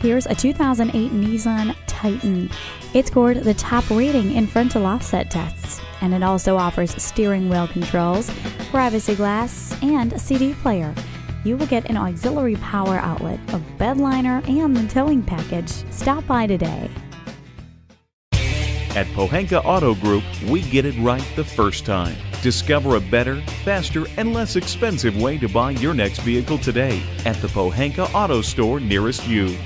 Here's a 2008 Nissan Titan. It scored the top rating in frontal offset tests, and it also offers steering wheel controls, privacy glass, and a CD player. You will get an auxiliary power outlet, a bed liner, and the towing package. Stop by today. At Pohanka Auto Group, we get it right the first time. Discover a better, faster, and less expensive way to buy your next vehicle today at the Pohanka Auto Store nearest you.